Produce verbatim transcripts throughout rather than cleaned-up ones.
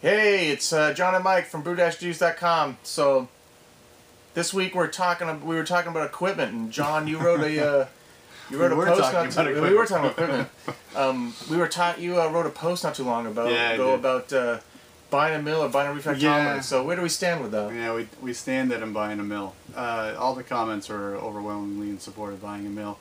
Hey, it's uh, John and Mike from brew dudes dot com. So this week we're talking. We were talking about equipment, and John, you wrote a uh, you wrote we a post. Not too, we were talking about equipment. um, we were taught. You uh, wrote a post not too long ago yeah, about uh, buying a mill or buying a refractometer. Yeah. So where do we stand with that? Yeah, we we stand that I'm buying a mill. Uh, all the comments are overwhelmingly in support of buying a mill.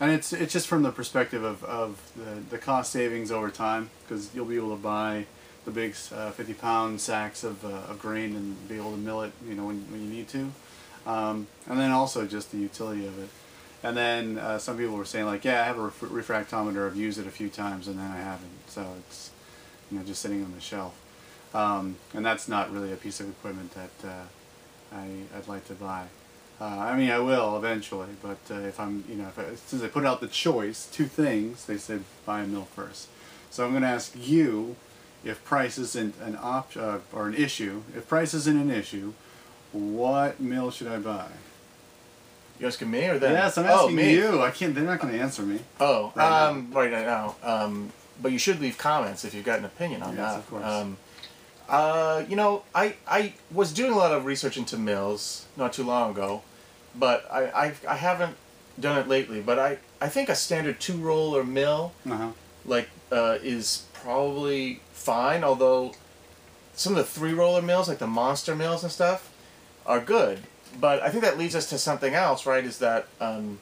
And it's it's just from the perspective of, of the, the cost savings over time, because you'll be able to buy the big uh, fifty pound sacks of, uh, of grain and be able to mill it, you know, when, when you need to. Um, and then also just the utility of it. And then uh, some people were saying like, yeah, I have a ref refractometer, I've used it a few times and then I haven't. So it's, you know, just sitting on the shelf. Um, and that's not really a piece of equipment that uh, I, I'd like to buy. Uh, I mean, I will eventually, but uh, if I'm, you know, if I, since I put out the choice, two things, they said buy a mill first. So I'm going to ask you if price isn't an op uh, or an issue. If price isn't an issue, what mill should I buy? You asking me or them? Yes, I'm asking oh, you. I can't. They're not going to answer me. Oh, right um, now. Right now. Um, but you should leave comments if you've got an opinion on yes, that. Yes, of course. Um, Uh, you know, I, I was doing a lot of research into mills not too long ago, but I, I, I haven't done it lately. But I, I think a standard two-roller mill uh-huh. like uh, is probably fine, although some of the three-roller mills, like the monster mills and stuff, are good. But I think that leads us to something else, right, is that um,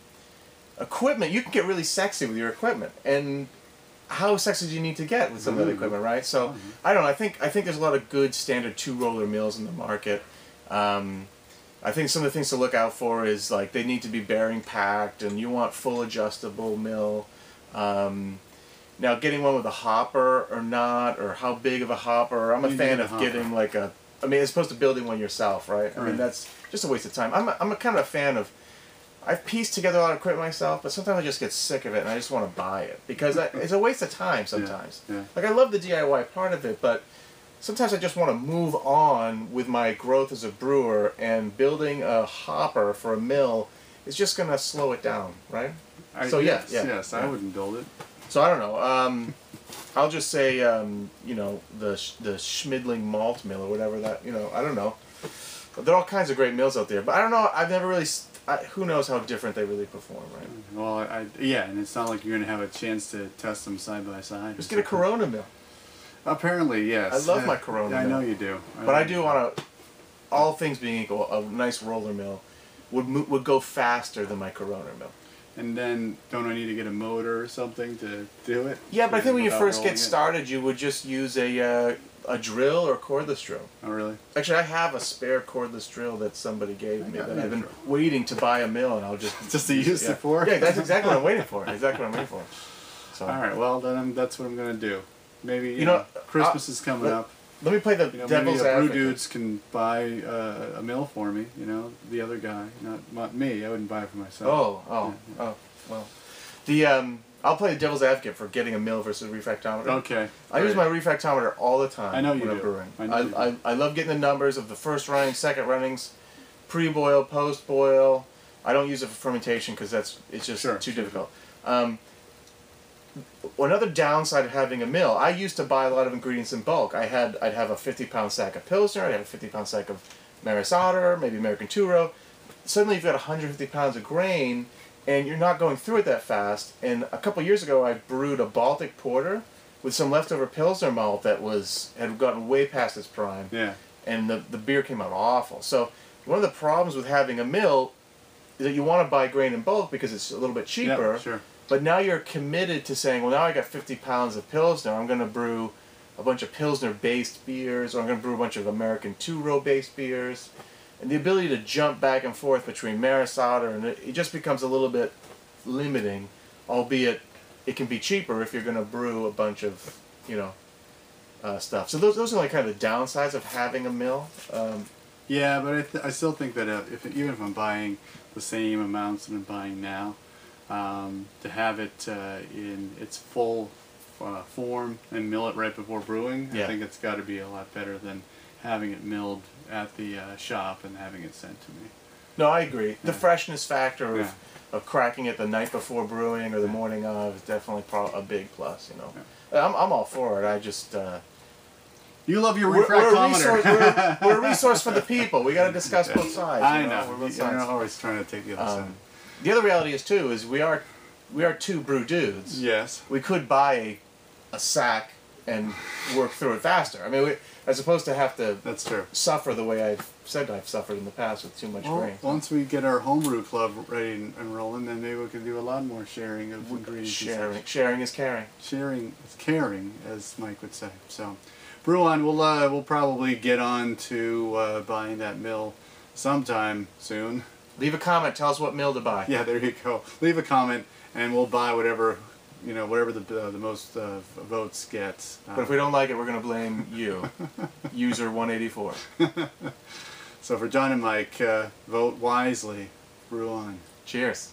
equipment, you can get really sexy with your equipment. And how sexy do you need to get with some of that equipment, right? So I don't know. I think I think there's a lot of good standard two roller mills in the market. Um, I think some of the things to look out for is like they need to be bearing packed, and you want full adjustable mill. Um, now getting one with a hopper or not, or how big of a hopper. I'm a fan of getting like a. I mean, as opposed to building one yourself, right? I mean, that's just a waste of time. I'm a, I'm a kind of a fan of. I've pieced together a lot of equipment myself, but sometimes I just get sick of it and I just want to buy it because I, it's a waste of time sometimes. Yeah, yeah. Like I love the D I Y part of it, but sometimes I just want to move on with my growth as a brewer, and building a hopper for a mill is just going to slow it down, right? I, so yes, yeah, yeah, yes, yeah. I wouldn't build it. So I don't know. Um, I'll just say, um, you know, the the Schmidling malt mill or whatever that, you know, I don't know. There are all kinds of great mills out there, but I don't know. I've never really. I, who knows how different they really perform, right? Well, I, yeah, and it's not like you're going to have a chance to test them side by side. Just get a Corona mill. Apparently, yes. I love uh, my Corona I mill. I know you do. I but I do want to, all things being equal, a nice roller mill would would go faster than my Corona mill. And then, don't I need to get a motor or something to do it? Yeah, but I think when you first get started, you would just use a uh, a drill or a cordless drill. Oh, really? Actually, I have a spare cordless drill that somebody gave me that I've been waiting to buy a mill, and I'll just just to use it for. Yeah, that's exactly what I'm waiting for. Exactly what I'm waiting for. So, all right, well then I'm, that's what I'm gonna do. Maybe you know Christmas is coming up. Let me play the devil's advocate. Maybe the brew dudes can buy uh, a mill for me. You know, the other guy, not, not me. I wouldn't buy it for myself. Oh, oh, yeah, yeah. oh. Well, the um, I'll play the devil's advocate for getting a mill versus a refractometer. Okay. I right. use my refractometer all the time. I know you when do. I'm brewing. I, know I, you do. I I love getting the numbers of the first running, second runnings, pre-boil, post-boil. I don't use it for fermentation because that's it's just sure, too sure. difficult. Um, Another downside of having a mill, I used to buy a lot of ingredients in bulk. I had, I'd have a fifty pound sack of Pilsner, I'd have a fifty pound sack of Maris Otter, maybe American Turo. Suddenly you've got one hundred fifty pounds of grain, and you're not going through it that fast. And a couple years ago I brewed a Baltic Porter with some leftover Pilsner malt that was had gotten way past its prime. Yeah. And the, the beer came out awful. So one of the problems with having a mill is that you want to buy grain in bulk because it's a little bit cheaper. Yeah, sure. But now you're committed to saying, well, now I got fifty pounds of Pilsner. I'm going to brew a bunch of Pilsner-based beers, or I'm going to brew a bunch of American Turo-based beers. And the ability to jump back and forth between Maris Otter, and it, it just becomes a little bit limiting, albeit it can be cheaper if you're going to brew a bunch of, you know, uh, stuff. So those, those are like kind of the downsides of having a mill. Um, yeah, but I, th I still think that uh, if it, even if I'm buying the same amounts that I'm buying now, Um, to have it uh, in its full uh, form and mill it right before brewing, yeah. I think it's got to be a lot better than having it milled at the uh, shop and having it sent to me. No, I agree. Yeah. The freshness factor of, yeah. of cracking it the night before brewing or the yeah. morning of is definitely pro a big plus. You know, yeah. I'm I'm all for it. I just uh, You love your refractometer. We're, we're, a we're, we're a resource for the people. We got to discuss both sides. I you know. know. We're both sides. You're always trying to take the other um, side. The other reality is too is we are we are two brew dudes. Yes. We could buy a, a sack and work through it faster. I mean, we, as opposed to have to That's true. suffer the way I've said I've suffered in the past with too much well, grain. Once we get our homebrew club ready and rolling, then maybe we can do a lot more sharing of ingredients. Sharing, sharing is caring. Sharing is caring, as Mike would say. So, brew on. We'll uh, we'll probably get on to uh, buying that mill sometime soon. Leave a comment. Tell us what mill to buy. Yeah, there you go. Leave a comment, and we'll buy whatever, you know, whatever the uh, the most uh, votes gets. Um, but if we don't like it, we're gonna blame you, user one eighty-four. So for John and Mike, uh, vote wisely. Brew on. Cheers.